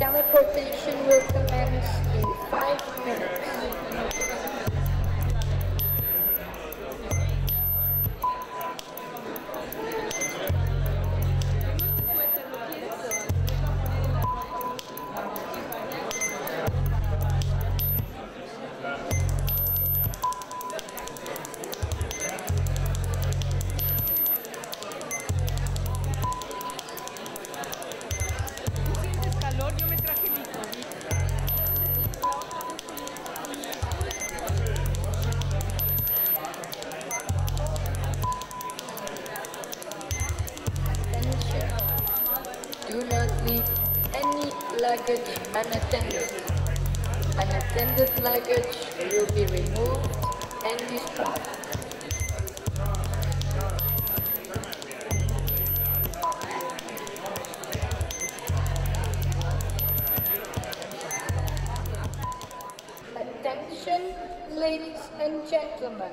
Teleportation will commence in 5 minutes. Unattended. Unattended luggage will be removed and destroyed. Attention, ladies and gentlemen.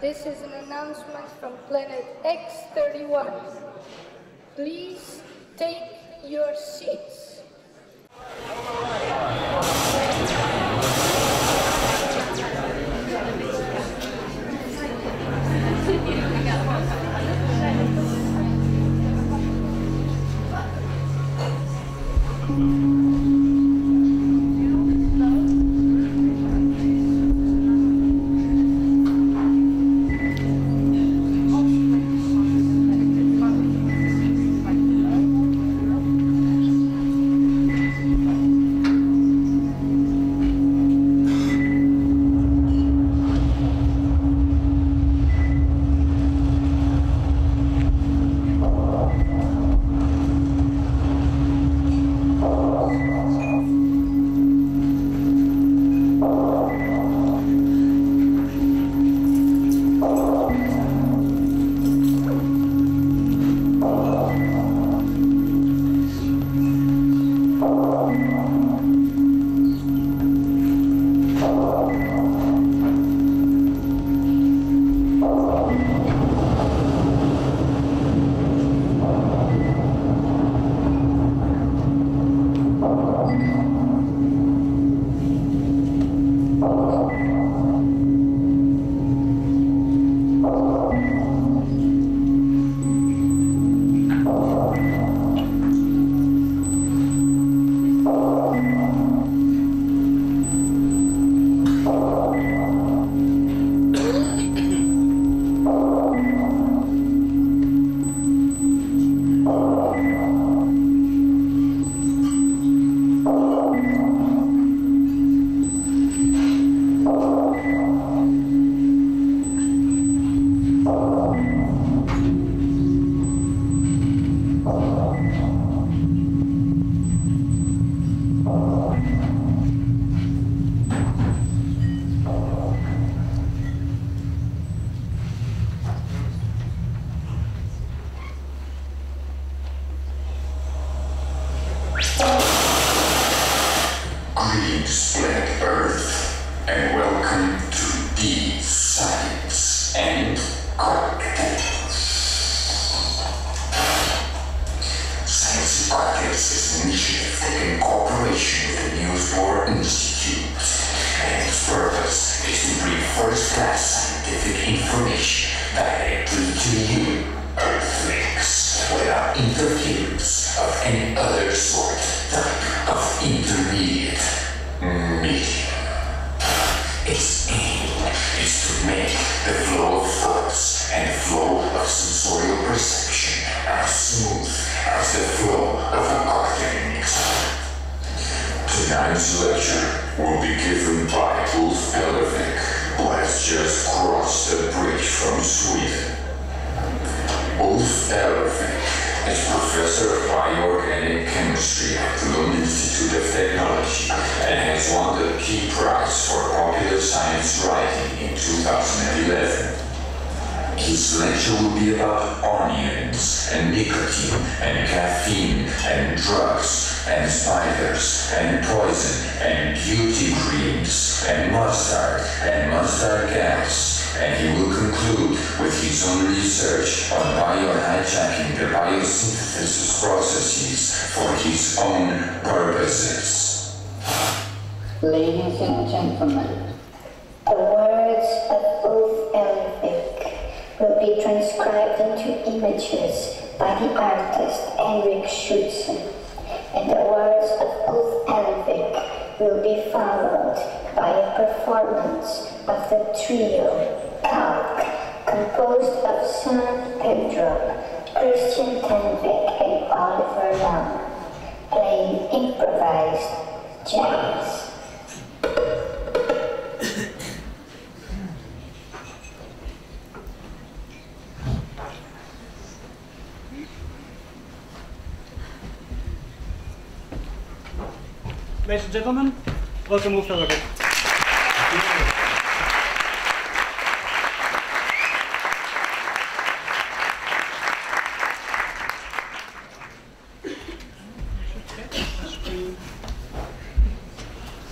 This is an announcement from Planet X31. Please take your seats. and he will conclude with his own research on bio-hijacking the biosynthesis processes for his own purposes. Ladies and gentlemen, the words of Ulf Elvik will be transcribed into images by the artist Henrik Schützen, and the words of Ulf Elvik will be followed by a performance of the trio Kalk, composed of San Pedro, Christian Tenvik, and Oliver Young, playing improvised jazz. Ladies and gentlemen, welcome to Ulf Elvik.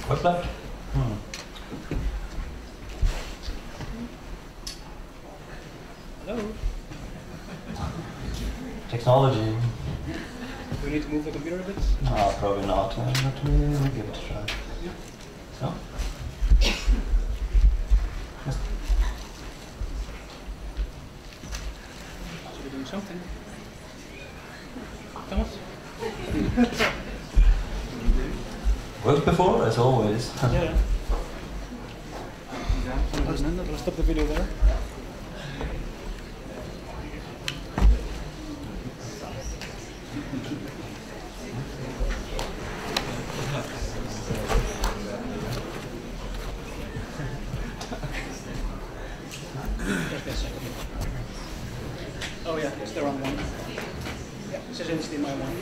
What's that? Hello? Technology. Do we need to move the computer a bit? No, probably not. But we'll give it a try. Yeah. So. Should be doing something. Thomas? Worked before, as always. Yeah. I'll stop the video there. Oh yeah, it's the wrong one. Yeah, this is instantly my one.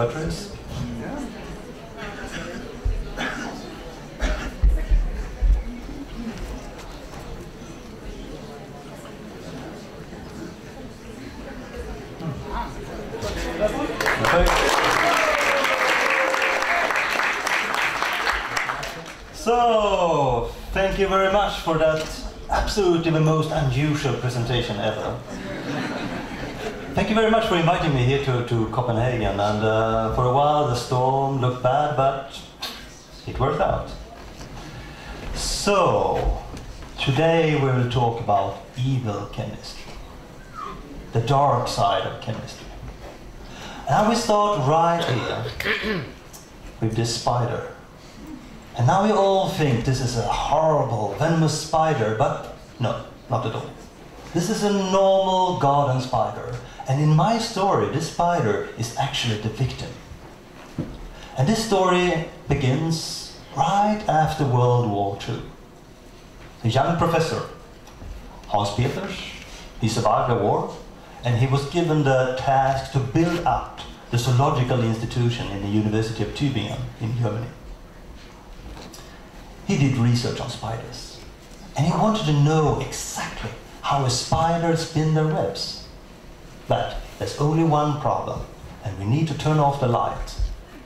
Address? Yeah. So, thank you very much for that absolutely the most unusual presentation ever. Thank you very much for inviting me here to Copenhagen, and for a while the storm looked bad, but it worked out. So, today we will talk about evil chemistry, the dark side of chemistry. And we start right here with this spider. And now we all think this is a horrible, venomous spider, but no, not at all. This is a normal garden spider. And in my story, this spider is actually the victim. And this story begins right after World War II. A young professor, Hans Pieters, he survived the war, and he was given the task to build up the zoological institution in the University of Tübingen in Germany. He did research on spiders, and he wanted to know exactly how a spider spins their webs. But there's only one problem, and we need to turn off the light,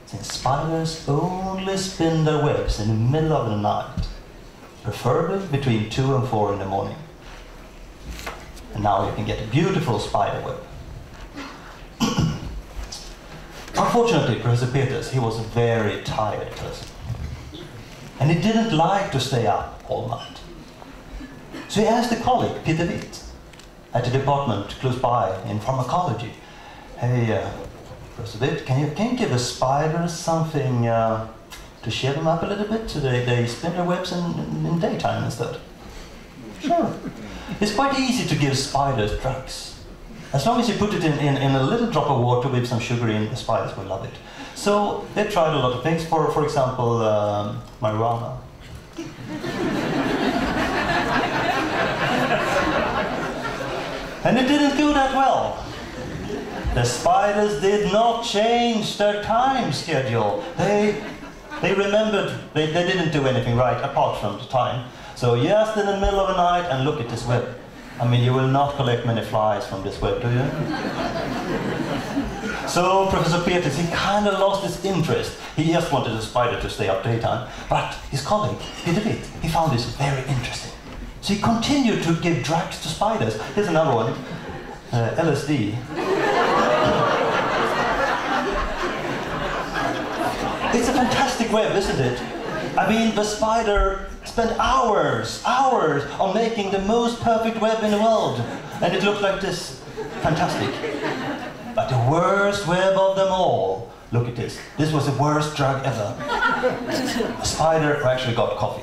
since spiders only spin their webs in the middle of the night, preferably between 2 and 4 in the morning. And now you can get a beautiful spider web. Unfortunately, Professor Peters, he was a very tired person, and he didn't like to stay up all night. So he asked a colleague, Peter Witt, at the department close by in pharmacology. Hey, Professor Witt, can you give the spiders something to cheer them up a little bit? So they spin their webs in daytime instead. Sure. It's quite easy to give spiders drugs. As long as you put it in a little drop of water with some sugar in, the spiders will love it. So they tried a lot of things, for example, marijuana. And it didn't do that well. The spiders did not change their time schedule. They remembered, they didn't do anything right apart from the time. So yes, in the middle of the night, and look at this web. I mean, you will not collect many flies from this web, do you? So Professor Pieters, he kind of lost his interest. He just wanted a spider to stay up daytime. But his colleague, Peter Witt, he found this very interesting. So he continued to give drugs to spiders. Here's another one, LSD. It's a fantastic web, isn't it? I mean, the spider spent hours on making the most perfect web in the world. And it looked like this. Fantastic. But the worst web of them all. Look at this. This was the worst drug ever. A spider actually got coffee.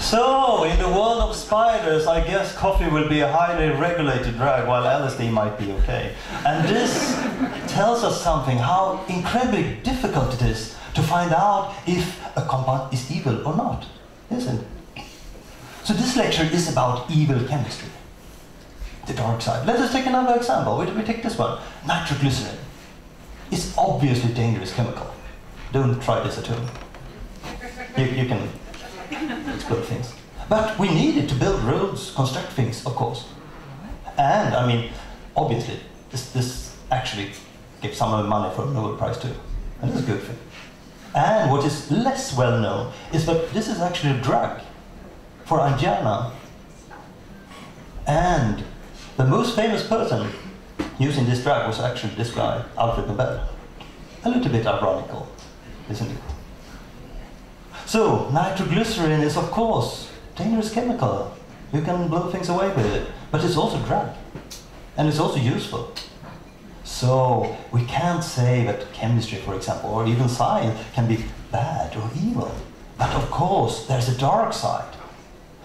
So, in the world of spiders, I guess coffee will be a highly regulated drug, while LSD might be okay. And this tells us something, how incredibly difficult it is to find out if a compound is evil or not, isn't it? So this lecture is about evil chemistry, the dark side. Let us take another example. Where did we take this one? Nitroglycerin. It's obviously a dangerous chemical. Don't try this at home. You can... It's good things. But we need it to build roads, construct things, of course. And, I mean, obviously, this actually gives some of the money for a Nobel Prize too. And that's a good thing. And what is less well known is that this is actually a drug for angina. And the most famous person using this drug was actually this guy, Alfred Nobel. A little bit ironical, isn't it? So, nitroglycerin is, of course, a dangerous chemical. You can blow things away with it. But it's also a drug. And it's also useful. So, we can't say that chemistry, for example, or even science, can be bad or evil. But, of course, there's a dark side.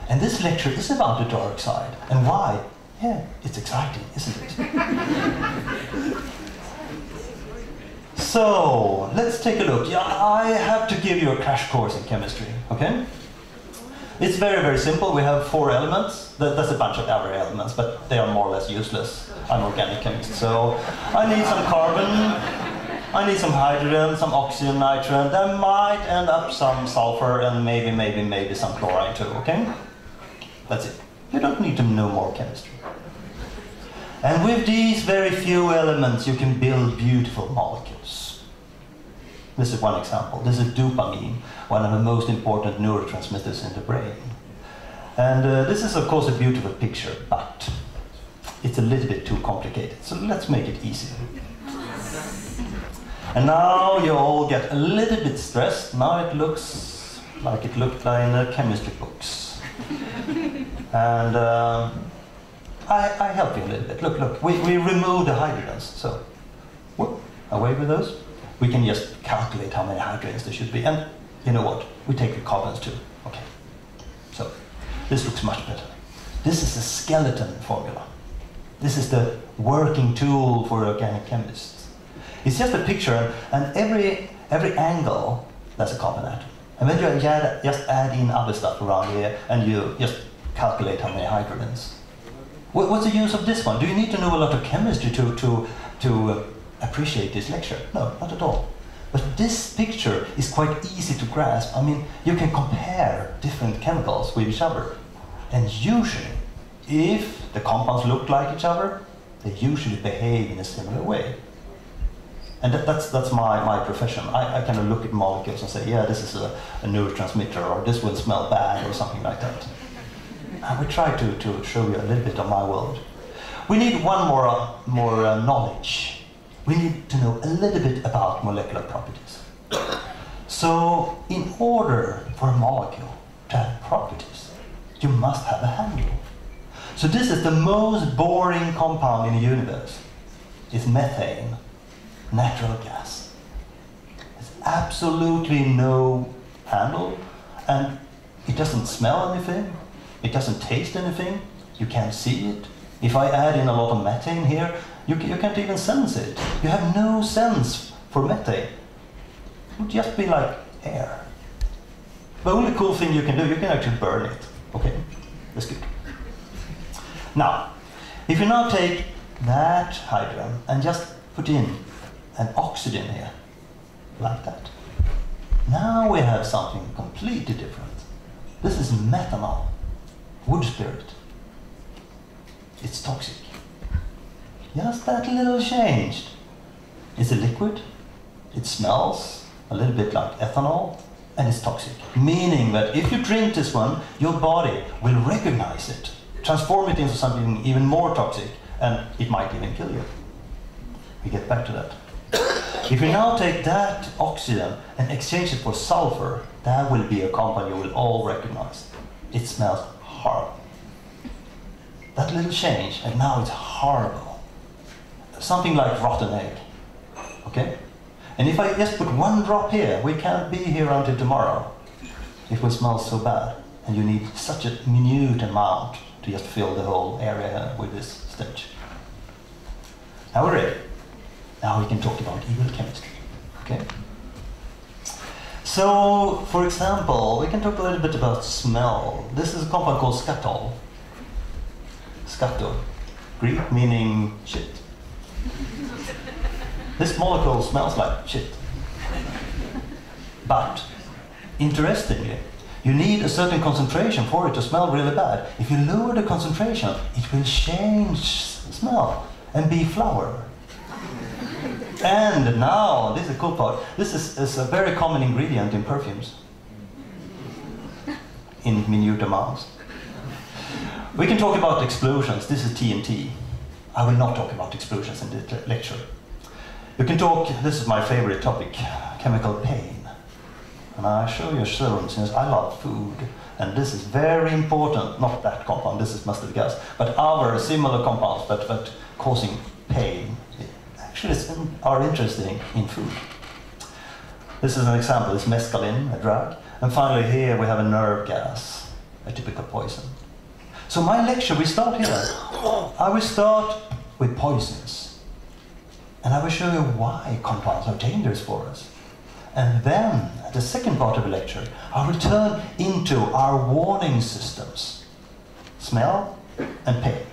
And this lecture is about the dark side. And why? Yeah, it's exciting, isn't it? So, let's take a look. Yeah, I have to give you a crash course in chemistry, okay? It's very, very simple. We have four elements. That's a bunch of other elements, but they are more or less useless. I'm an organic chemist, so I need some carbon, I need some hydrogen, some oxygen, nitrogen. There might end up some sulfur and maybe some chlorine too, okay? That's it. You don't need to know more chemistry. And with these very few elements, you can build beautiful molecules. This is one example. This is dopamine, one of the most important neurotransmitters in the brain. And this is, of course, a beautiful picture, but it's a little bit too complicated. So let's make it easier. And now you all get a little bit stressed. Now it looks like it looked like in the chemistry books. And... I help you a little bit. Look, we remove the hydrogens. So, whoop, away with those. We can just calculate how many hydrogens there should be. And you know what? We take the carbons too. Okay. So, this looks much better. This is the skeleton formula. This is the working tool for organic chemists. It's just a picture, and every angle, that's a carbon atom. And then you just add in other stuff around here, and you just calculate how many hydrogens. What's the use of this one? Do you need to know a lot of chemistry to appreciate this lecture? No, not at all. But this picture is quite easy to grasp. I mean, you can compare different chemicals with each other. And usually, if the compounds look like each other, they usually behave in a similar way. And that's my profession. I kind of look at molecules and say, yeah, this is a neurotransmitter, or this will smell bad, or something like that. I will try to show you a little bit of my world. We need one more knowledge. We need to know a little bit about molecular properties. So, in order for a molecule to have properties, you must have a handle. So this is the most boring compound in the universe. It's methane, natural gas. There's absolutely no handle, and it doesn't smell anything. It doesn't taste anything, you can't see it. If I add in a lot of methane here, you can't even sense it. You have no sense for methane. It would just be like air. The only cool thing you can do, you can actually burn it. Okay, that's good. Now, if you now take that hydrogen and just put in an oxygen here, like that. Now we have something completely different. This is methanol, wood spirit. It's toxic. Just that little changed. It's a liquid, it smells a little bit like ethanol, and it's toxic. Meaning that if you drink this one, your body will recognize it, transform it into something even more toxic, and it might even kill you. We get back to that. If you now take that oxygen and exchange it for sulfur, that will be a compound you will all recognize. It smells horrible. That little change, and now it's horrible. Something like rotten egg, okay? And if I just put one drop here, we can't be here until tomorrow. It will smell so bad, and you need such a minute amount to just fill the whole area with this stench. Now we're ready. Now we can talk about evil chemistry, okay? So, for example, we can talk a little bit about smell. This is a compound called skatol. Skato, Greek meaning shit. This molecule smells like shit. But, interestingly, you need a certain concentration for it to smell really bad. If you lower the concentration, it will change smell and be flour. And now, this is a cool part, this is a very common ingredient in perfumes. In minute amounts. We can talk about explosions, this is TNT. I will not talk about explosions in this lecture. You can talk, this is my favorite topic, chemical pain. And I show you soon, since I love food, and this is very important, not that compound, this is mustard gas, but other similar compounds that causing pain. Actually are interesting in food. This is an example, it's mescaline, a drug. And finally here we have a nerve gas, a typical poison. So my lecture, we start here. I will start with poisons. And I will show you why compounds are dangerous for us. And then, at the second part of the lecture, I will turn into our warning systems. Smell and pain.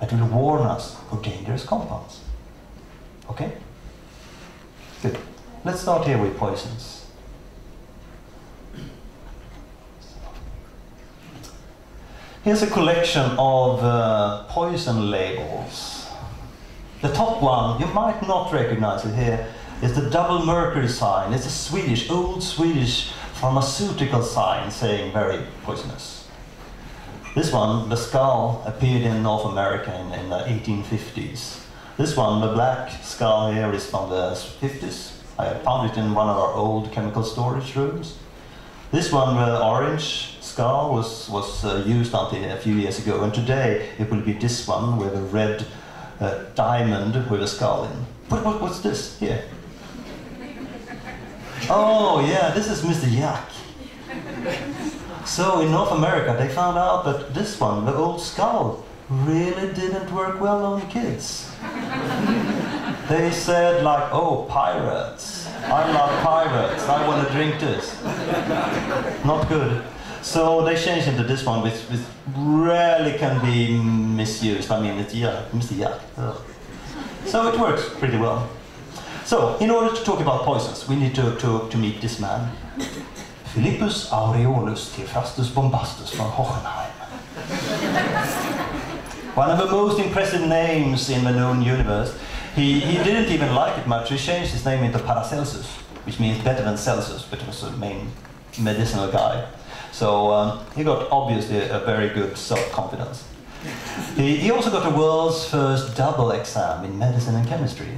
That will warn us for dangerous compounds. Okay? Good. Let's start here with poisons. Here's a collection of poison labels. The top one, you might not recognize it here, is the double mercury sign. It's a Swedish, old Swedish pharmaceutical sign saying very poisonous. This one, the skull, appeared in North America in the 1850s. This one, the black skull here, is from the 50s. I found it in one of our old chemical storage rooms. This one, the orange skull, was used until a few years ago, and today it will be this one with a red diamond with a skull in. What's this here? Oh, yeah, this is Mr. Yak. So in North America, they found out that this one, the old skull, really didn't work well on kids. They said like, oh, pirates. I love pirates. I want to drink this. Not good. So they changed into this one, which rarely can be misused. I mean, it's yuck. Mr. Yuck. Ugh. So it works pretty well. So in order to talk about poisons, we need to meet this man. Philippus Aureolus Theophrastus Bombastus von Hohenheim. One of the most impressive names in the known universe. He didn't even like it much. He changed his name into Paracelsus, which means better than Celsus, but he was the main medicinal guy. So he got, obviously, a very good self-confidence. He also got the world's first double exam in medicine and chemistry.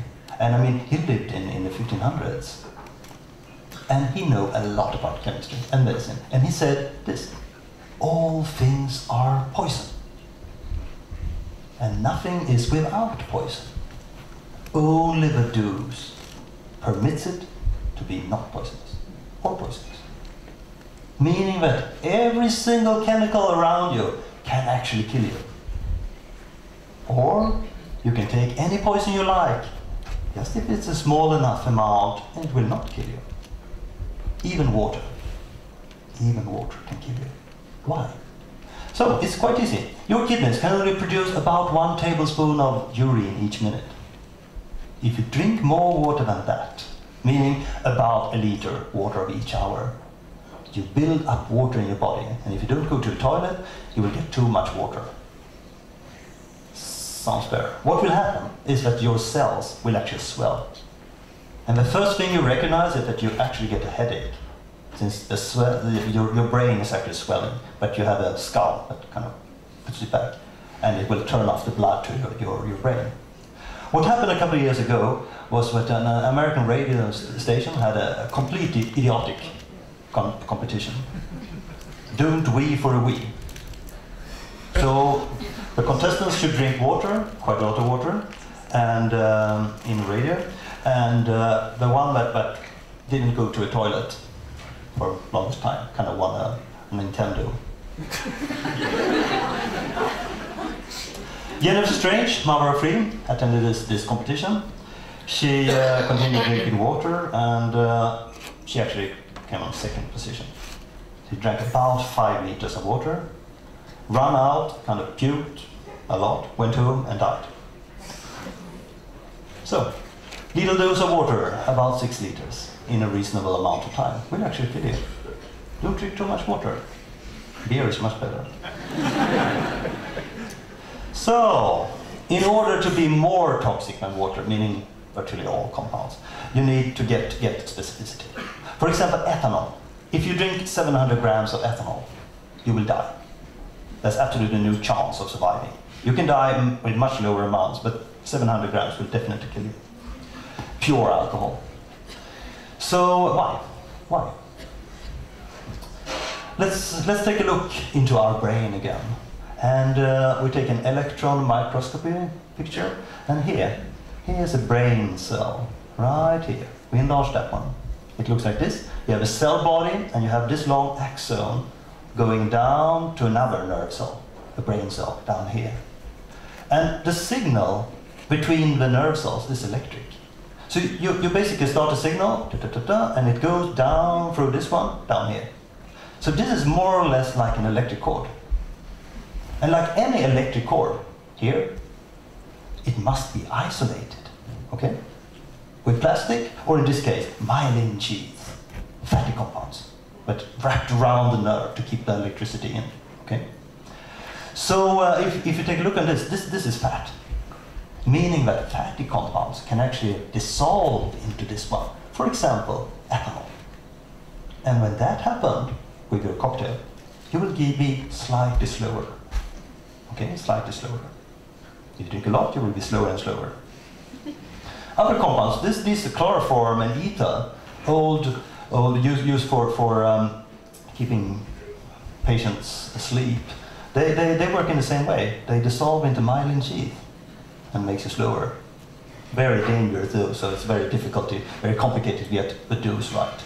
And I mean, he lived in the 1500s. And he knew a lot about chemistry and medicine. And he said this, all things are poison. And nothing is without poison. Only the do's permits it to be not poisonous or poisonous. Meaning that every single chemical around you can actually kill you. Or you can take any poison you like, just if it's a small enough amount, and it will not kill you. Even water. Even water can kill you. Why? So it's quite easy. Your kidneys can only produce about 1 tablespoon of urine each minute. If you drink more water than that, meaning about 1 liter water of each hour, You build up water in your body, and if you don't go to the toilet, you will get too much water. Sounds better. What will happen is that your cells will actually swell. And the first thing you recognize is that you actually get a headache, since the your brain is actually swelling, but you have a skull that kind of puts it back, and it will turn off the blood to your brain. What happened a couple of years ago was that an American radio station had a completely idiotic competition. Don't wee for a wee. So the contestants should drink water, quite a lot of water, and in radio. And the one that didn't go to a toilet for the longest time kind of won a Nintendo. Jennifer Strange, mother of three, attended this competition. She continued drinking water, and she actually came on second position. She drank about 5 liters of water, ran out, kind of puked a lot, went home and died. So, little dose of water, about 6 liters, in a reasonable amount of time, will actually kill you. Don't drink too much water. Beer is much better. So, in order to be more toxic than water, meaning virtually all compounds, you need to get specificity. For example, ethanol. If you drink 700 grams of ethanol, you will die. There's absolutely no chance of surviving. You can die with much lower amounts, but 700 grams will definitely kill you. Pure alcohol. So why? Why? Let's take a look into our brain again. And we take an electron microscopy picture, and here's a brain cell, right here. We enlarge that one. It looks like this. You have a cell body, and you have this long axon going down to another nerve cell, the brain cell, down here. And the signal between the nerve cells is electric. So you basically start a signal, and it goes down through this one, down here. So this is more or less like an electric cord. And like any electric cord here, it must be isolated, okay? With plastic, or in this case, myelin sheaths, fatty compounds, but wrapped around the nerve to keep the electricity in, okay? So if you take a look at this is fat, meaning that fatty compounds can actually dissolve into this one. For example, ethanol. And when that happened with your cocktail, you will be slightly slower. Okay, slightly slower. If you drink a lot, you will be slower and slower. Other compounds, this chloroform and ether, old used for keeping patients asleep, they work in the same way. They dissolve into myelin sheath and makes you slower. Very dangerous though, so it's very complicated to get the dose right.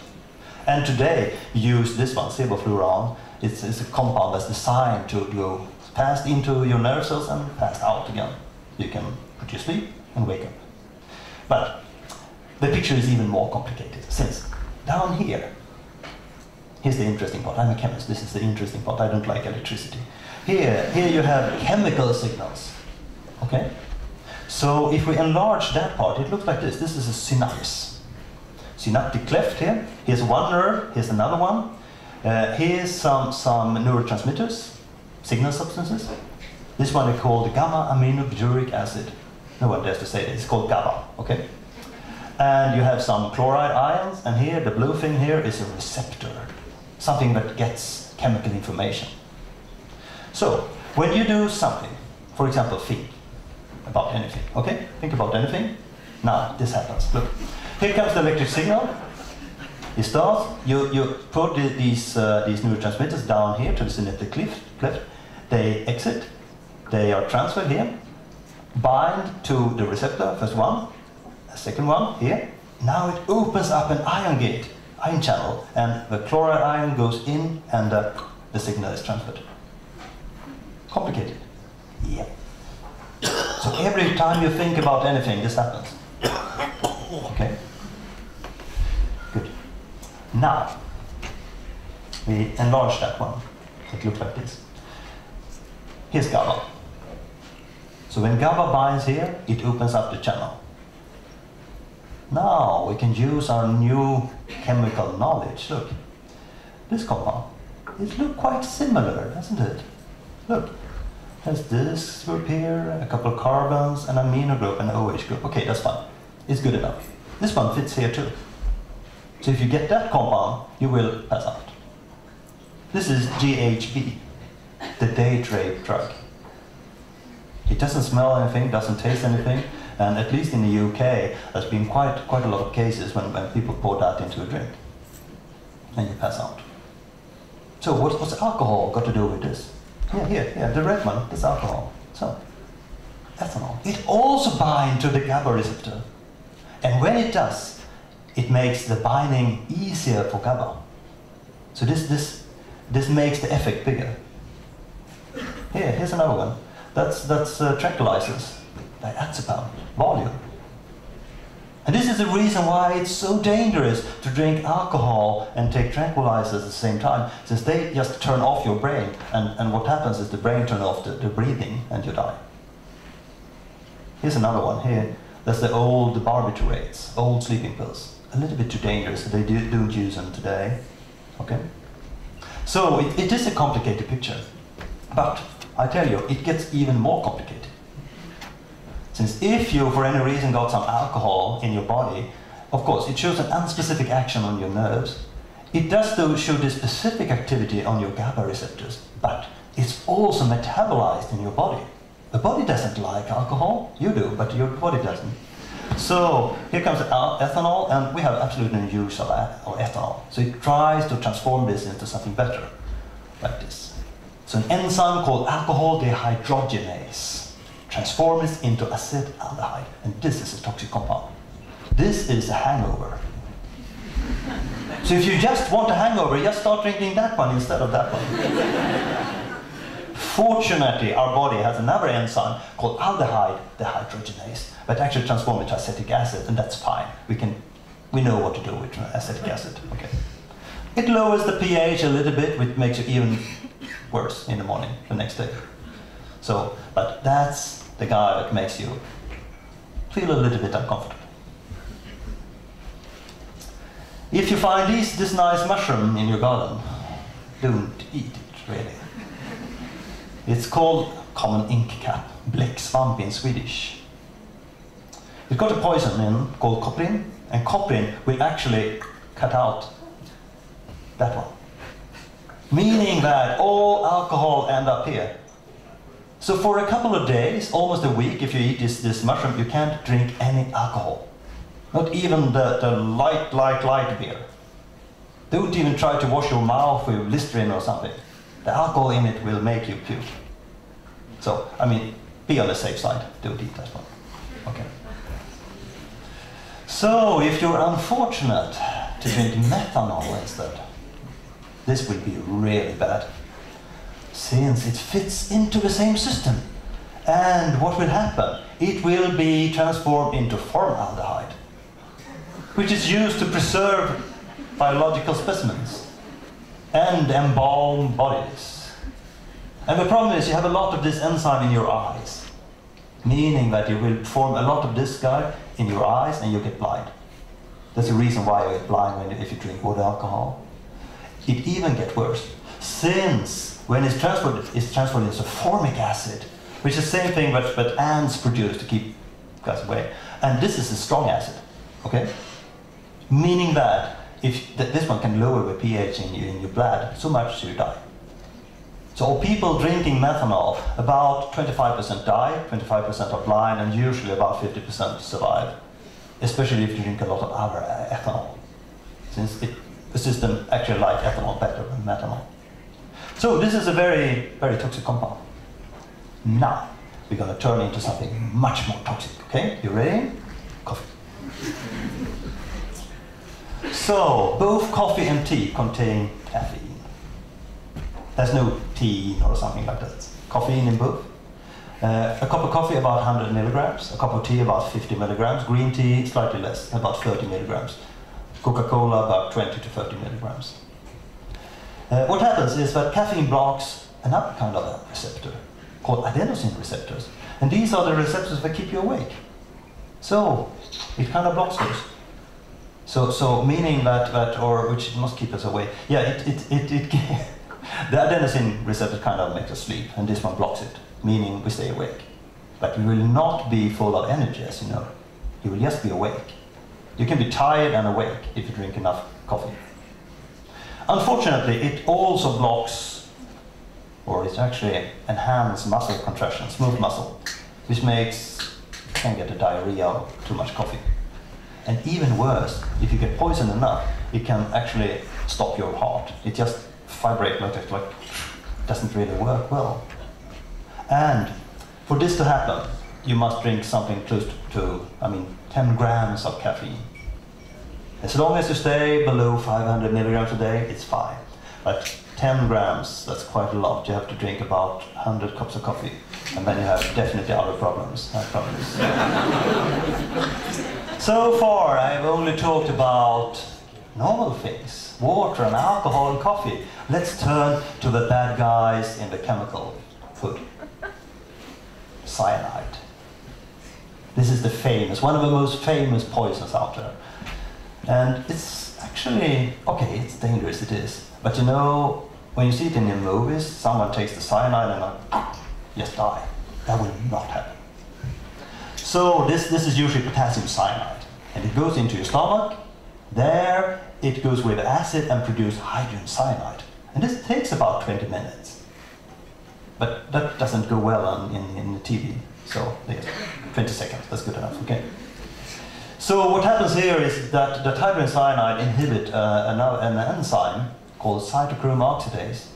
And today, you use this one, sevoflurane. It's a compound that's designed to go passed into your nerve cells and passed out again. You can put you to sleep and wake up. But the picture is even more complicated, since down here, here's the interesting part. I'm a chemist, this is the interesting part. I don't like electricity. Here you have chemical signals, okay? So if we enlarge that part, it looks like this. This is a synapse. Synaptic cleft here. Here's one nerve, here's another one. Here's some neurotransmitters, signal substances. This one is called gamma-aminobutyric acid. No one dares to say it. It's called GABA, okay? And you have some chloride ions, and here, the blue thing here is a receptor, something that gets chemical information. So, when you do something, for example, think about anything, okay? Think about anything. Now, this happens. Look, here comes the electric signal. It starts, you put these neurotransmitters down here to the synaptic cleft. They exit, they are transferred here, bind to the receptor, first one, a second one here. Now it opens up an ion gate, ion channel, and the chloride ion goes in and the signal is transferred. Complicated. Yeah. So every time you think about anything, this happens. Okay? Good. Now, we enlarge that one. It looks like this. Here's GABA. So when GABA binds here, it opens up the channel. Now we can use our new chemical knowledge. Look, this compound, it looks quite similar, doesn't it? Look, there's this group here, a couple of carbons, an amino group, and an OH group. Okay, that's fine. It's good enough. This one fits here too. So if you get that compound, you will pass out. This is GHB, the day trade drug. It doesn't smell anything, doesn't taste anything, and at least in the UK, there's been quite a lot of cases when people pour that into a drink, and you pass out. So what's alcohol got to do with this? Yeah, here, yeah, the red one is alcohol. So, ethanol. It also binds to the GABA receptor. And when it does, it makes the binding easier for GABA. So this makes the effect bigger. Here, here's another one. That's tranquilizers. That adds about volume. And this is the reason why it's so dangerous to drink alcohol and take tranquilizers at the same time, since they just turn off your brain, and what happens is the brain turns off the breathing and you die. Here's another one here. That's the old barbiturates, old sleeping pills. A little bit too dangerous, so they don't use them today. Okay? So it is a complicated picture. But I tell you, it gets even more complicated. Since if you, for any reason, got some alcohol in your body, of course, it shows an unspecific action on your nerves. It does, though, show this specific activity on your GABA receptors, but it's also metabolized in your body. The body doesn't like alcohol. You do, but your body doesn't. So here comes ethanol, and we have absolutely no use of ethanol. So it tries to transform this into something better, like this. So an enzyme called alcohol dehydrogenase transforms it into acetaldehyde, and this is a toxic compound. This is a hangover. So if you just want a hangover, just start drinking that one instead of that one. Fortunately, our body has another enzyme called aldehyde dehydrogenase that actually transforms it to acetic acid, and that's fine. We know what to do with acetic acid. Okay. It lowers the pH a little bit, which makes it even worse in the morning, the next day. So, but that's the guy that makes you feel a little bit uncomfortable. If you find this nice mushroom in your garden, don't eat it, really. It's called common inkcap, blecksvamp in Swedish. It got a poison in called coprin, and coprin will actually cut out that one. Meaning that all alcohol ends up here. So for a couple of days, almost a week, if you eat this mushroom, you can't drink any alcohol. Not even the light beer. Don't even try to wash your mouth with Listerine or something. The alcohol in it will make you puke. So, I mean, be on the safe side. Don't eat that one. Okay. So, if you're unfortunate to drink methanol instead, this would be really bad, since it fits into the same system. And what will happen? It will be transformed into formaldehyde, which is used to preserve biological specimens and embalm bodies. And the problem is you have a lot of this enzyme in your eyes, meaning that you will form a lot of this guy in your eyes and you get blind. That's the reason why you get blind if you drink water alcohol. It even gets worse, since when it's transferred into formic acid, which is the same thing that ants produce to keep guys away. And this is a strong acid, okay? Meaning that this one can lower the pH in your blood so much so you die. So people drinking methanol, about 25% die, 25% are blind, and usually about 50% survive, especially if you drink a lot of other ethanol, since the system actually likes ethanol better than methanol. So this is a very, very toxic compound. Now, we're going to turn into something much more toxic, okay? You ready? Coffee. So, both coffee and tea contain caffeine. There's no tea or something like that. Caffeine in both. A cup of coffee, about 100 milligrams. A cup of tea, about 50 milligrams. Green tea, slightly less, about 30 milligrams. Coca-Cola, about 20 to 30 milligrams. What happens is that caffeine blocks another kind of a receptor, called adenosine receptors. And these are the receptors that keep you awake. So, it kind of blocks those. So meaning that, or which must keep us away. Yeah, the adenosine receptor kind of makes us sleep, and this one blocks it, meaning we stay awake. But we will not be full of energy, as you know. You will just be awake. You can be tired and awake if you drink enough coffee. Unfortunately, it also blocks, or it actually enhances smooth contraction, smooth muscle, which makes you can get a diarrhea of too much coffee. And even worse, if you get poisoned enough, it can actually stop your heart. It just vibrates like doesn't really work well. And for this to happen, you must drink something close to 10 grams of caffeine. As long as you stay below 500 milligrams a day, it's fine. But 10 grams, that's quite a lot. You have to drink about 100 cups of coffee, and then you have definitely other problems. So far, I've only talked about normal things, water and alcohol and coffee. Let's turn to the bad guys in the chemical food. Cyanide. This is the famous, one of the most famous poisons out there. And it's actually, okay, it's dangerous, it is. But you know, when you see it in the movies, someone takes the cyanide and like, just die. That will not happen. So this is usually potassium cyanide. And it goes into your stomach. There, it goes with acid and produces hydrogen cyanide. And this takes about 20 minutes. But that doesn't go well in the TV. So 20 seconds, that's good enough, okay? So what happens here is that the hydrogen cyanide inhibits an enzyme called cytochrome oxidase,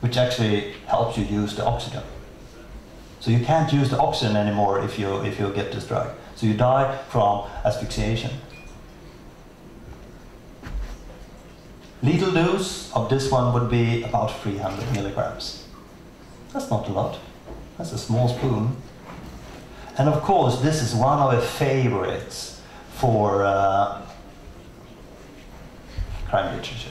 which actually helps you use the oxygen. So you can't use the oxygen anymore if you get this drug. So you die from asphyxiation. Lethal dose of this one would be about 300 milligrams. That's not a lot. That's a small spoon. And of course, this is one of the favorites for crime literature.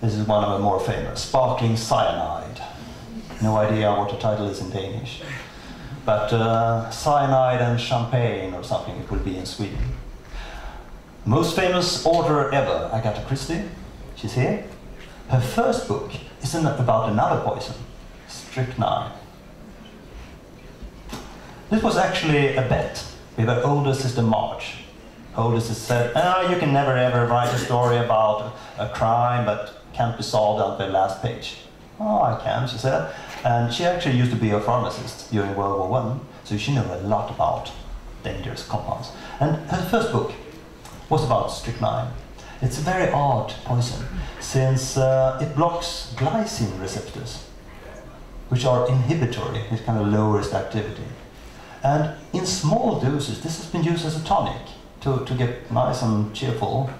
This is one of the more famous, sparkling cyanide. No idea what the title is in Danish. But cyanide and champagne or something, it will be in Sweden. Most famous author ever, Agatha Christie. She's here. Her first book is about another poison, strychnine. This was actually a bet with her older sister Marge. Her older sister said, oh, you can never ever write a story about a crime that can't be solved on the last page. Oh, I can, she said. And she actually used to be a pharmacist during World War I, so she knew a lot about dangerous compounds. And her first book was about strychnine. It's a very odd poison, since it blocks glycine receptors, which are inhibitory. It kind of lowers the activity. And in small doses, this has been used as a tonic to get nice and cheerful.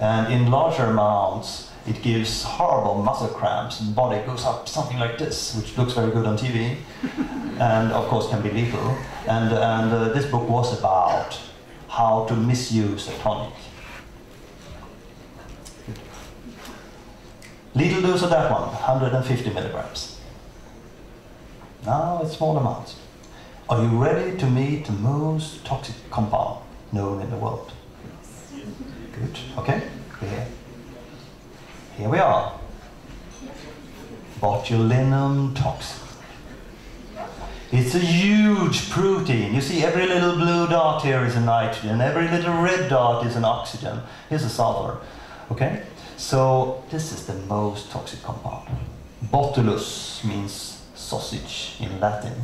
And in larger amounts, it gives horrible muscle cramps. The body goes up something like this, which looks very good on TV, and of course can be lethal. And this book was about how to misuse a tonic. Lethal dose of that one, 150 milligrams. Now it's small amounts. Are you ready to meet the most toxic compound known in the world? Good, okay, we're here. Here we are. Botulinum toxin. It's a huge protein. You see, every little blue dot here is a nitrogen, every little red dot is an oxygen. Here's a sulfur, okay? So this is the most toxic compound. Botulus means sausage in Latin.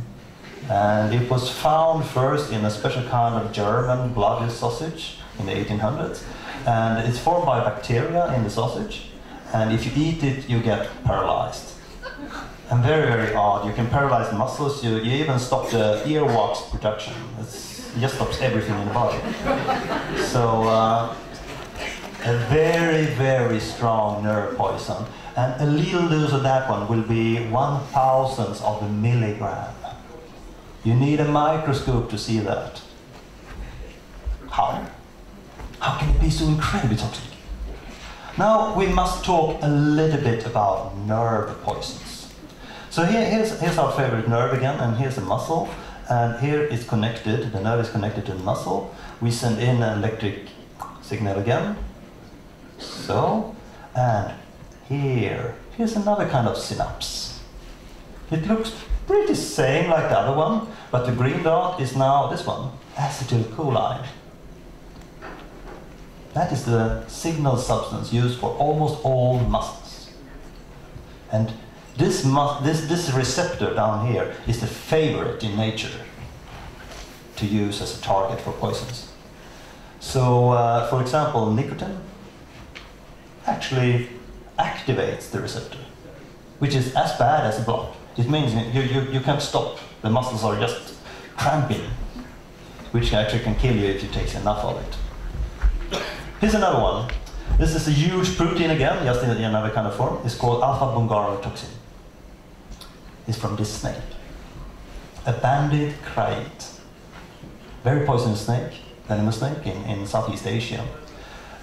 And it was found first in a special kind of German bloody sausage in the 1800s. And it's formed by bacteria in the sausage. And if you eat it, you get paralyzed. And very, very odd. You can paralyze the muscles. You even stop the earwax production. It just stops everything in the body. So a very, very strong nerve poison. And a little dose of that one will be 1/1000th of a milligram. You need a microscope to see that. How? How can it be so incredibly toxic? Now we must talk a little bit about nerve poisons. So here's our favorite nerve again, and here's a muscle. and here it's connected, the nerve is connected to the muscle. We send in an electric signal again, so, and here's another kind of synapse. It looks pretty same like the other one, but the green dot is now this one, acetylcholine. That is the signal substance used for almost all muscles. And this receptor down here is the favorite in nature to use as a target for poisons. So, for example, nicotine actually activates the receptor, which is as bad as a block. It means you can't stop. The muscles are just cramping, which actually can kill you if you take enough of it. Here's another one. This is a huge protein again, just in another kind of form. It's called alpha-bungarl toxin. It's from this snake. A banded krait. Very poisonous snake, venomous snake in Southeast Asia.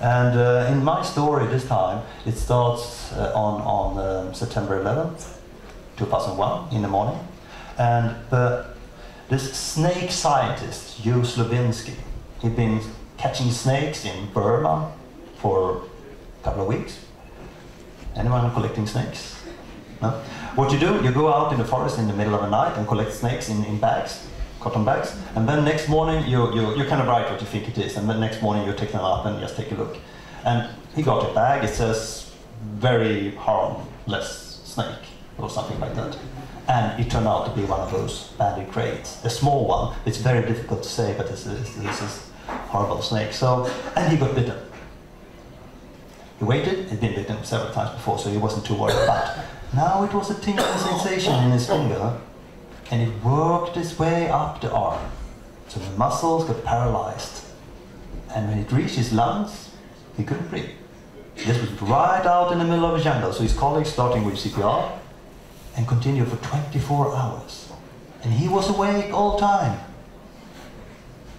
And in my story this time, it starts on September 11th, 2001, in the morning. And this snake scientist, Hugh Slavinsky, he'd been catching snakes in Burma for a couple of weeks. Anyone collecting snakes? No? What you do, you go out in the forest in the middle of the night and collect snakes in bags, cotton bags, and then next morning you kind of write what you think it is, and then next morning you take them up and just take a look. And he got a bag, it says very harmless snake, or something like that. And it turned out to be one of those banded crates, a small one. It's very difficult to say, but this is horrible snake. So, and he got bitten. He waited, he'd been bitten several times before, so he wasn't too worried. But now it was a tingling sensation in his finger, and it worked its way up the arm. So the muscles got paralyzed. And when it reached his lungs, he couldn't breathe. This was right out in the middle of the jungle, so his colleagues, starting with CPR, and continued for 24 hours. And he was awake all time.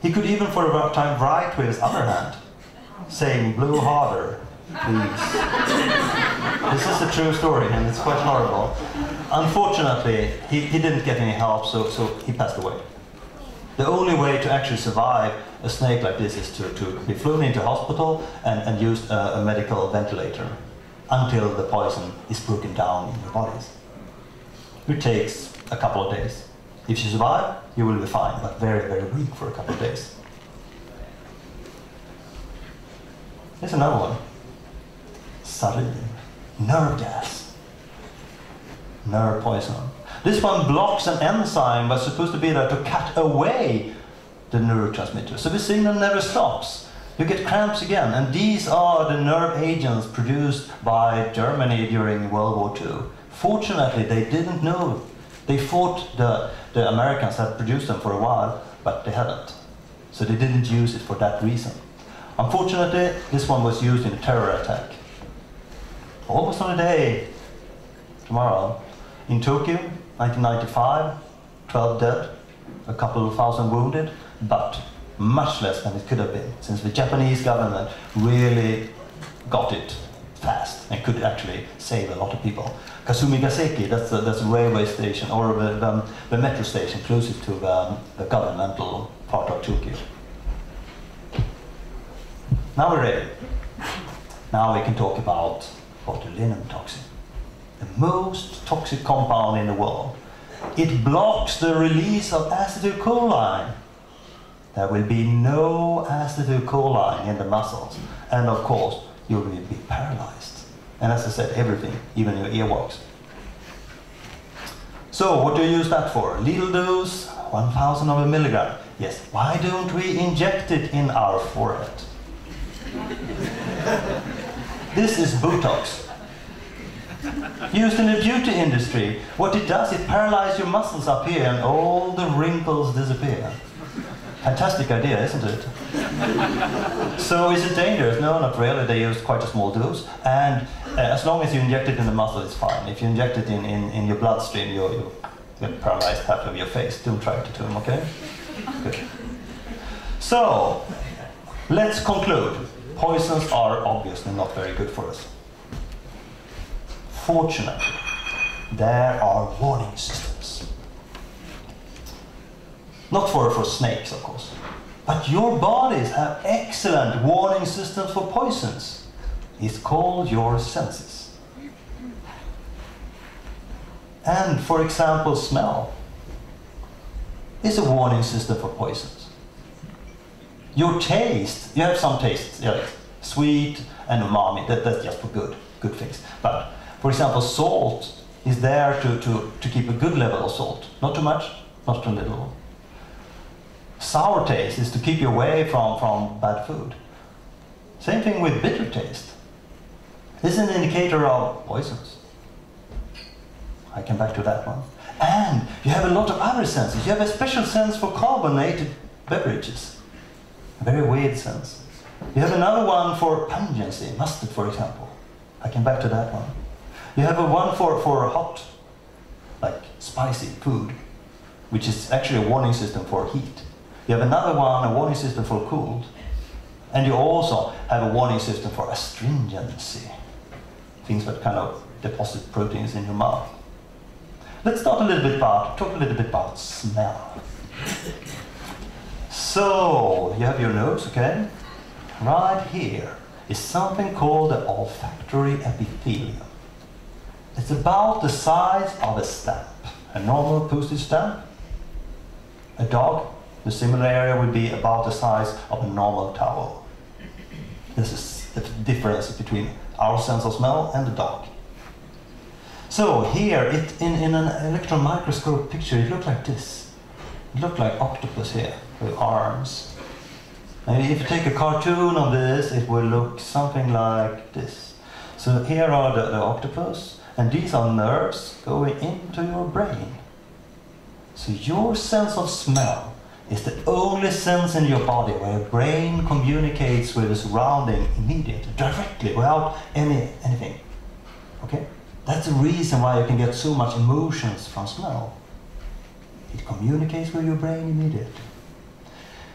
He could even for a time write with his other hand, saying, "Blow harder, please." This is a true story, and it's quite horrible. Unfortunately, he didn't get any help, so he passed away. The only way to actually survive a snake like this is to be flown into hospital and use a medical ventilator until the poison is broken down in your bodies. It takes a couple of days. If you survive, you will be fine, but very, very weak for a couple of days. Here's another one. Sarin, nerve gas. Nerve poison. This one blocks an enzyme that's supposed to be there to cut away the neurotransmitter. So the signal never stops. You get cramps again, and these are the nerve agents produced by Germany during World War II. Fortunately, they didn't know. They thought the Americans had produced them for a while, but they hadn't. So they didn't use it for that reason. Unfortunately, this one was used in a terror attack. Almost on a day, tomorrow, in Tokyo, 1995, 12 dead, a couple of thousand wounded, but much less than it could have been, since the Japanese government really got it fast and could actually save a lot of people. Kasumigaseki, that's a railway station, or the metro station closest to the governmental part of Tokyo. Now we're ready. Now we can talk about botulinum toxin, the most toxic compound in the world. It blocks the release of acetylcholine. There will be no acetylcholine in the muscles, and of course, you will be paralyzed. And as I said, everything, even your earwax. So what do you use that for? Little dose, 1/1000 of a milligram. Yes, why don't we inject it in our forehead? This is Botox. Used in the beauty industry. What it does, it paralyzes your muscles up here and all the wrinkles disappear. Fantastic idea, isn't it? So is it dangerous? No, not really. They use quite a small dose. And as long as you inject it in the muscle, it's fine. If you inject it in your bloodstream, you get paralyzed half of your face. Don't try it at home, okay? Good. So, let's conclude. Poisons are obviously not very good for us. Fortunately, there are warning systems. Not for snakes, of course. But your bodies have excellent warning systems for poisons. It's called your senses. And, for example, smell is a warning system for poisons. Your taste, you have some tastes, yes, sweet and umami, that's just for good things. But, for example, salt is there to keep a good level of salt. Not too much, not too little. Sour taste is to keep you away from bad food. Same thing with bitter taste. This is an indicator of poisons. I come back to that one. And you have a lot of other senses. You have a special sense for carbonated beverages. A very weird sense. You have another one for pungency, mustard, for example. I come back to that one. You have a one for hot, like spicy food, which is actually a warning system for heat. You have another one, a warning system for cold. And you also have a warning system for astringency, things that kind of deposit proteins in your mouth. Let's talk a little bit about smell. So, you have your nose, okay? Right here is something called the olfactory epithelium. It's about the size of a stamp, a normal postage stamp. A dog, the similar area would be about the size of a normal towel. This is the difference between our sense of smell and the dog. So here, in an electron microscope picture, it looked like this. It looked like octopus here, with arms. Maybe if you take a cartoon of this, it will look something like this. So here are the octopus, and these are nerves going into your brain. So your sense of smell is the only sense in your body where your brain communicates with the surrounding immediately, directly, without anything. Okay? That's the reason why you can get so much emotions from smell. It communicates with your brain immediately.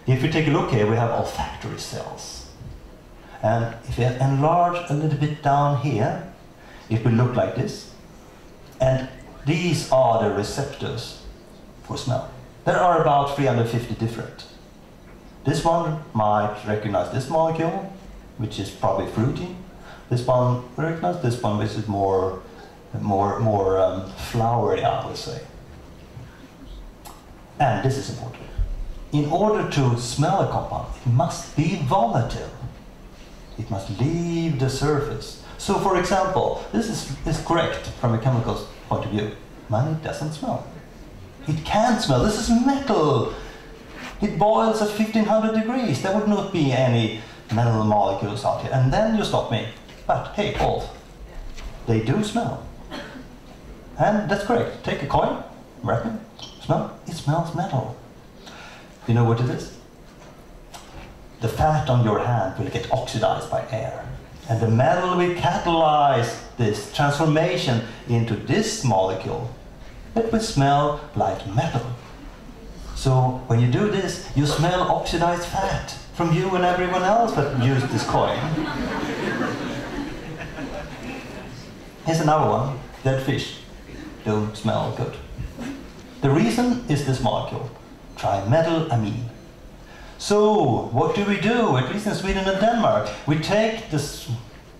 If you take a look here, we have olfactory cells. And if you enlarge a little bit down here, it will look like this. And these are the receptors for smell. There are about 350 different. This one might recognize this molecule, which is probably fruity. This one recognizes this one, which is more flowery, I would say. And this is important. In order to smell a compound, it must be volatile. It must leave the surface. So, for example, this is correct from a chemical point of view. Money doesn't smell. It can't smell. This is metal. It boils at 1500 degrees. There would not be any metal molecules out here. And then you stop me. But hey, all, they do smell. And that's correct. Take a coin, wrap it, smell. It smells metal. You know what it is? The fat on your hand will get oxidized by air. And the metal will catalyze this transformation into this molecule. It will smell like metal. So when you do this, you smell oxidized fat from you and everyone else that used this coin. Here's another one. Dead fish. Don't smell good. The reason is this molecule. Trimethylamine. So, what do we do, at least in Sweden and Denmark? We take this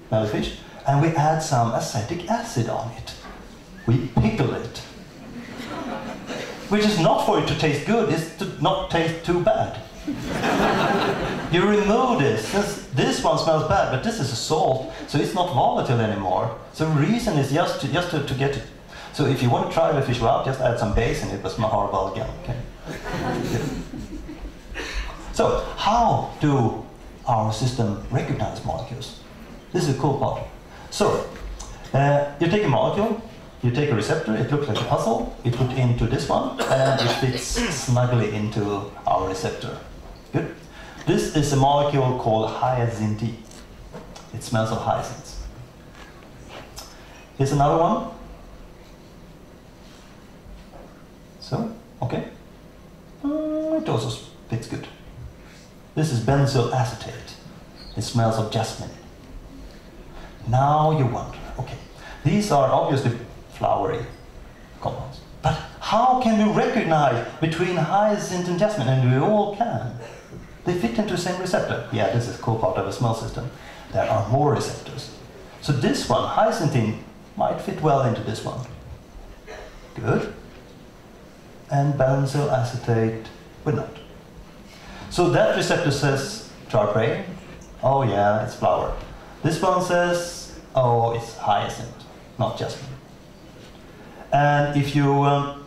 smelly fish and we add some acetic acid on it. We pickle it. Which is not for it to taste good, it's to not taste too bad. You remove this one smells bad, but this is a salt, so it's not volatile anymore. So the reason is just to get it. So if you want to try the fish out, just add some base in it, but smell horrible again, okay? So, how do our system recognize molecules? This is a cool part. So, you take a molecule, you take a receptor, it looks like a puzzle, you put into this one, and it fits snugly into our receptor. Good? This is a molecule called hyacinth. It smells of hyacinths. Here's another one. So, okay. It also fits good. This is benzyl acetate. It smells of jasmine. Now you wonder, okay, these are obviously flowery compounds, but How can we recognize between hyacinth and jasmine? And we all can. They fit into the same receptor. Yeah, this is core part of a smell system. There are more receptors. So this one, hyacinthine, might fit well into this one. Good. And benzyl acetate would not. So that receptor says, TRPA, oh yeah, it's flower. This one says, oh, it's hyacinth, not jasmine. And if you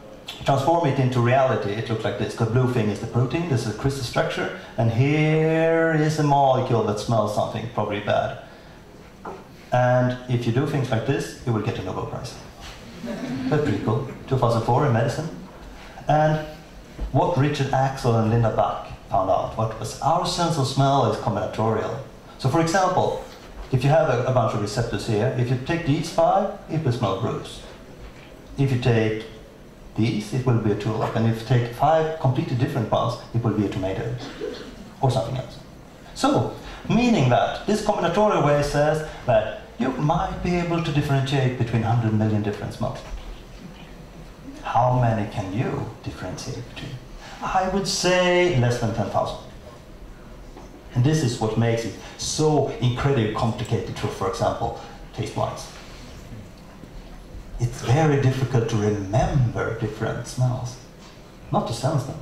transform it into reality, it looks like this. The blue thing is the protein, this is a crystal structure, and here is a molecule that smells something probably bad. And if you do things like this, you will get a Nobel Prize. That's pretty cool. 2004 in medicine. And what Richard Axel and Linda Buck found out, what was our sense of smell is combinatorial. So for example, if you have a bunch of receptors here, if you take these five, it will smell rose. If you take these, it will be a tulip. And if you take five completely different ones, it will be a tomato or something else. So, meaning that this combinatorial way says that you might be able to differentiate between 100 million different smells. How many can you differentiate between? I would say less than 10,000. And this is what makes it so incredibly complicated to, for example, taste wines. It's very difficult to remember different smells, not to sense them.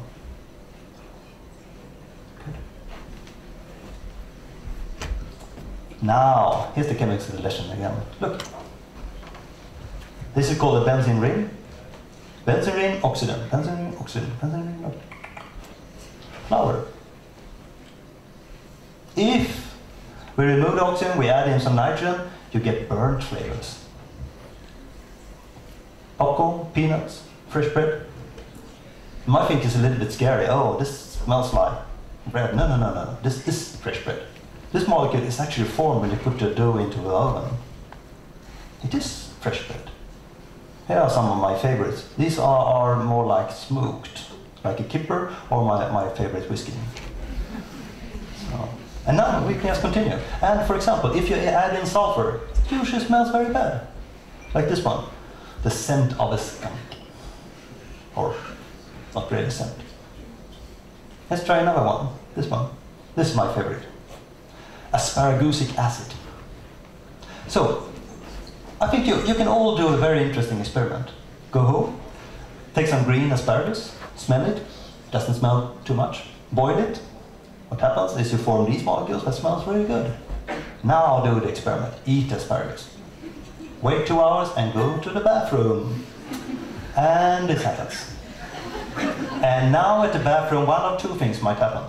Good. Now, here's the chemical relation again. Look. This is called a benzene ring. Benzene ring, oxidant. Benzene ring, oxidant. Benzene ring, oxidant. Flower. If we remove the oxygen, we add in some nitrogen, you get burnt flavors. Popcorn, peanuts, fresh bread. You might think it's a little bit scary. Oh, this smells like bread. No, no, no, no. This is fresh bread. This molecule is actually formed when you put the dough into the oven. It is fresh bread. Here are some of my favorites. These are more like smoked, like a kipper, or my favorite whiskey. So, and now we can just continue. And for example, if you add in sulfur, it usually smells very bad, like this one. The scent of a skunk, or not really a scent. Let's try another one, this one. This is my favorite, asparagusic acid. So, I think you can all do a very interesting experiment. Go home, take some green asparagus, smell it, doesn't smell too much, boil it. What happens is you form these molecules that smells really good. Now do the experiment, eat asparagus. Wait 2 hours and go to the bathroom. And it happens. And now at the bathroom, one of two things might happen.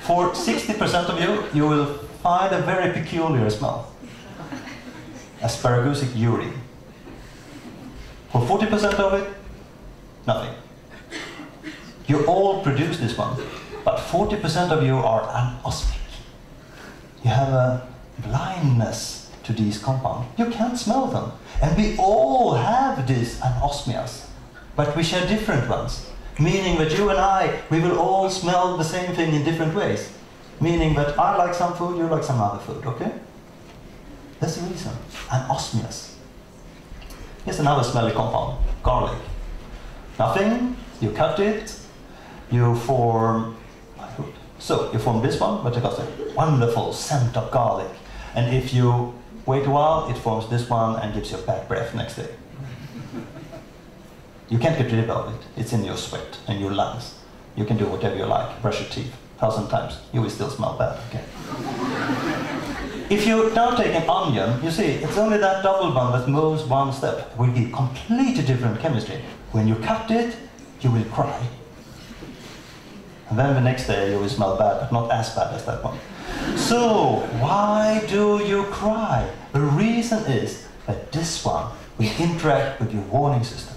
For 60% of you, you will find a very peculiar smell. Asparagusic urine. For 40% of it, nothing. You all produce this one, but 40% of you are anosmic. You have a blindness to these compounds. You can't smell them. And we all have these anosmias, but we share different ones. Meaning that you and I, we will all smell the same thing in different ways. Meaning that I like some food, you like some other food, okay? That's the reason, anosmias. Here's another smelly compound, garlic. Nothing, you cut it, you form, so you form this one, but you got a wonderful scent of garlic. And if you wait a while, it forms this one and gives you a bad breath next day. You can't get rid of it. It's in your sweat and your lungs. You can do whatever you like. Brush your teeth 1,000 times. You will still smell bad, okay? If you now take an onion, you see, it's only that double bond that moves one step. It will give completely different chemistry. When you cut it, you will cry. And then the next day you will smell bad, but not as bad as that one. So, why do you cry? The reason is that this one will interact with your warning system,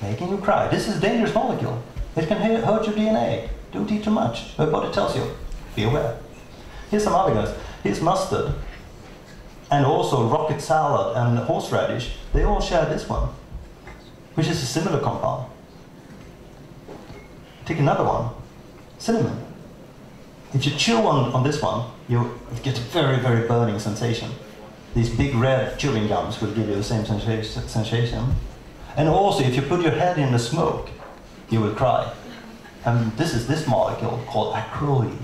making you cry. This is a dangerous molecule. It can hurt your DNA. Don't eat too much. Your body tells you, be aware. Here's some other guys. Here's mustard, and also rocket salad and horseradish. They all share this one, which is a similar compound. Take another one, cinnamon. If you chew on this one, you get a very, very burning sensation. These big red chewing gums will give you the same sensation. And also, if you put your head in the smoke, you will cry. And this is this molecule called acrolein.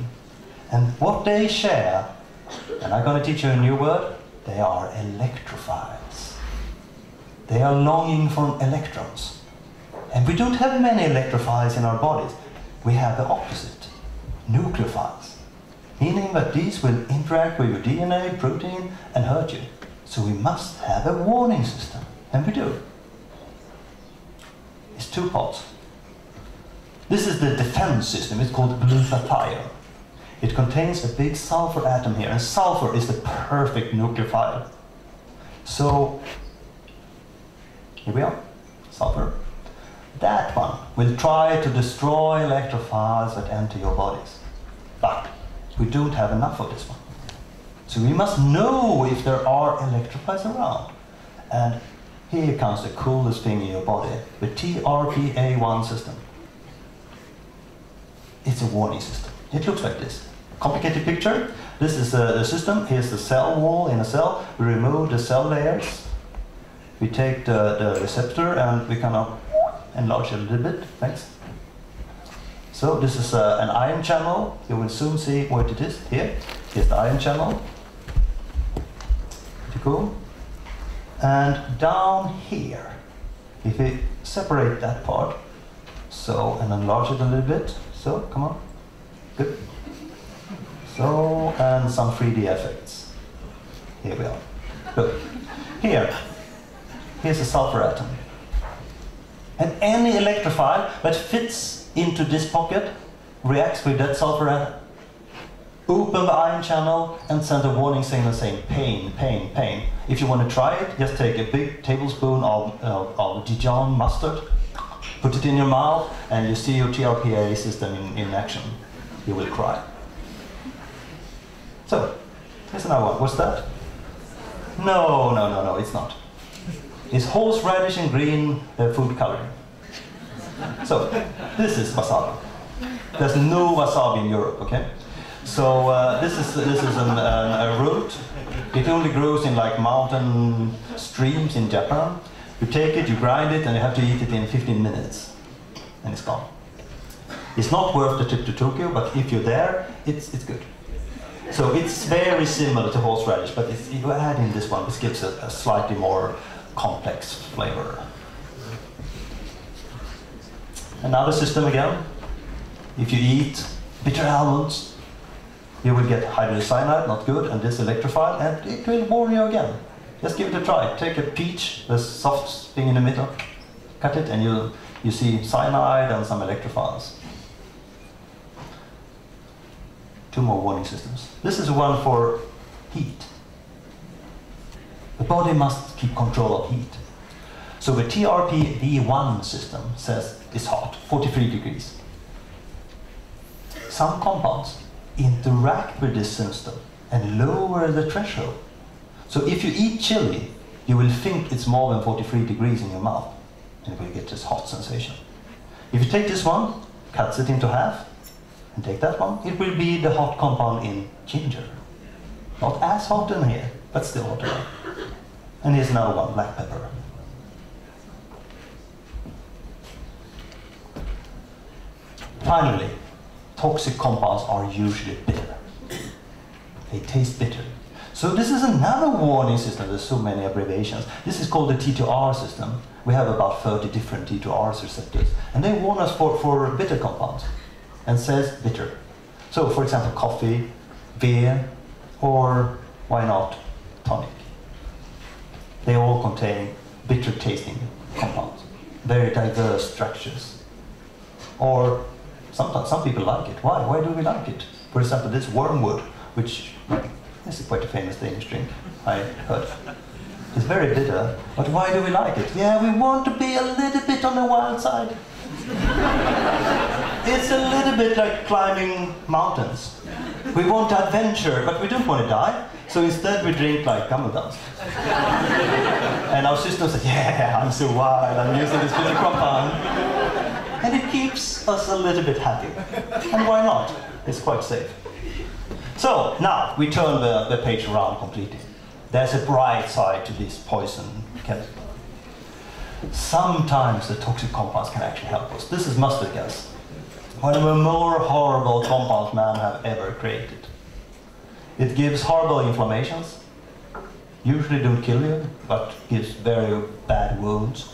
And what they share, and I'm going to teach you a new word, they are electrophiles. They are longing for electrons. And we don't have many electrophiles in our bodies. We have the opposite, nucleophiles, meaning that these will interact with your DNA, protein, and hurt you. So we must have a warning system, and we do. It's two parts. This is the defense system. It's called glutathione. It contains a big sulfur atom here, and sulfur is the perfect nucleophile. So here we are, sulfur. That one will try to destroy electrophiles that enter your bodies. But we don't have enough of this one. So we must know if there are electrophiles around. And here comes the coolest thing in your body, the TRPA1 system. It's a warning system. It looks like this. Complicated picture. This is the system. Here's the cell wall in a cell. We remove the cell layers. We take the receptor and we kind of enlarge it a little bit. Thanks. So this is an ion channel. You will soon see what it is here. Here's the ion channel. Pretty cool. And down here, if we separate that part, so, and enlarge it a little bit. So, come on. Good. So, and some 3D effects. Here we are. Look. Here. Here's a sulfur atom. And any electrophile that fits into this pocket reacts with that sulfur atom. Open the ion channel and send a warning signal saying pain, pain, pain. If you want to try it, just take a big tablespoon of Dijon mustard, put it in your mouth, and you see your TRPA system in action. You will cry. So, here's another one. What's that? No, no, no, no, it's not. It's horseradish and green food coloring. So, this is wasabi. There's no wasabi in Europe, okay? So this is a root. It only grows in like mountain streams in Japan. You take it, you grind it, and you have to eat it in 15 minutes, and it's gone. It's not worth the trip to Tokyo, but if you're there, it's good. So it's very similar to horseradish, but if you add in this one, this gives a slightly more complex flavor. Another system again. If you eat bitter almonds, you will get hydrocyanide, not good, and this electrophile, and it will warn you again. Just give it a try. Take a peach, the soft thing in the middle, cut it, and you see cyanide and some electrophiles. Two more warning systems. This is one for heat. The body must keep control of heat. So the TRPV1 system says it's hot, 43 degrees. Some compounds interact with this system and lower the threshold. So if you eat chili, you will think it's more than 43 degrees in your mouth, and you will get this hot sensation. If you take this one, cuts it into half, and take that one, it will be the hot compound in ginger. Not as hot in here, but still hot enough. And here's another one, black pepper. Finally, toxic compounds are usually bitter. They taste bitter. So this is another warning system. There's so many abbreviations. This is called the T2R system. We have about 30 different T2R receptors. And they warn us for bitter compounds and says bitter. So for example, coffee, beer, or why not tonic. They all contain bitter tasting compounds. Very diverse structures. Or sometimes some people like it. Why? Why do we like it? For example, this wormwood, which this is quite a famous Danish drink, I heard. It's very bitter, but why do we like it? Yeah, we want to be a little bit on the wild side. It's a little bit like climbing mountains. We want adventure, but we don't want to die. So instead we drink like camel. And our system says, yeah, I'm so wild, I'm using this bitter compound. And it keeps us a little bit happy. And why not? It's quite safe. So now we turn the page around completely. There's a bright side to this poison chemical. sometimes the toxic compounds can actually help us. This is mustard gas. One of the more horrible compounds man have ever created. It gives horrible inflammations, usually don't kill you, but gives very bad wounds.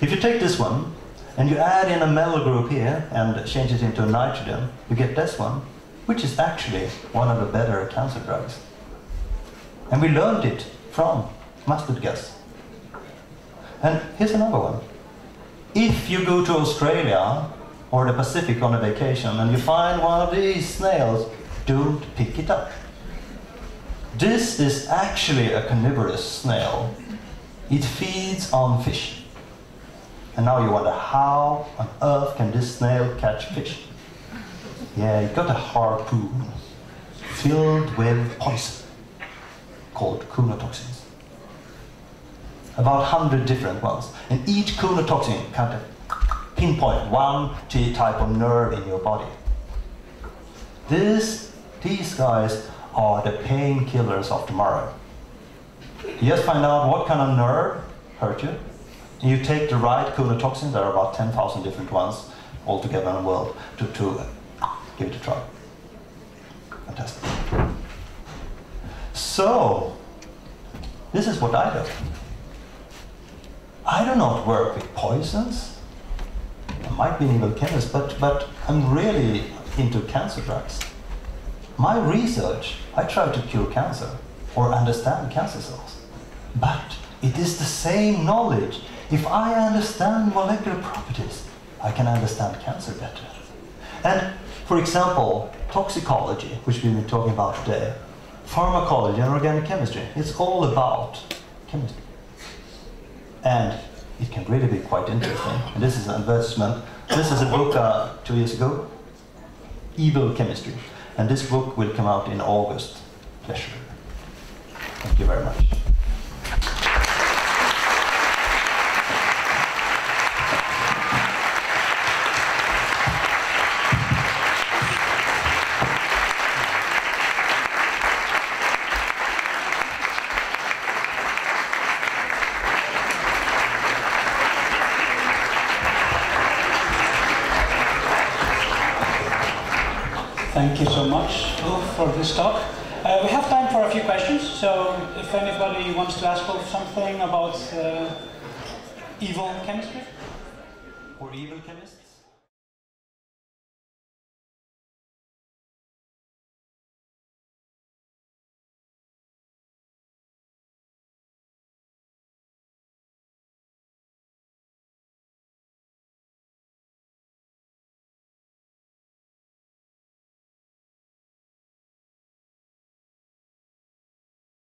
If you take this one, and you add in a metal group here, and change it into nitrogen, you get this one, which is actually one of the better cancer drugs. And we learned it from mustard gas. And here's another one. If you go to Australia or the Pacific on a vacation and you find one of these snails, don't pick it up. This is actually a carnivorous snail. It feeds on fish. And now you wonder, how on earth can this snail catch fish? Yeah, it got a harpoon filled with poison called cunotoxins. About 100 different ones. And each cunotoxin can pinpoint one type of nerve in your body. These guys are the painkillers of tomorrow. You just find out what kind of nerve hurt you. And you take the right cunotoxin, there are about 10,000 different ones altogether in the world, to give it a try. Fantastic. So, this is what I do. I do not work with poisons. I might be an evil chemist, but I'm really into cancer drugs. My research, I try to cure cancer or understand cancer cells. But it is the same knowledge. If I understand molecular properties, I can understand cancer better. And for example, toxicology, which we've been talking about today, pharmacology and organic chemistry, it's all about chemistry. And it can really be quite interesting. And this is an advertisement. This is a book 2 years ago, Evil Chemistry. And this book will come out in August. Pleasure. Thank you very much. Thank you so much, Ulf, for this talk. We have time for a few questions, so if anybody wants to ask Ulf something about evil chemistry? Or evil chemists?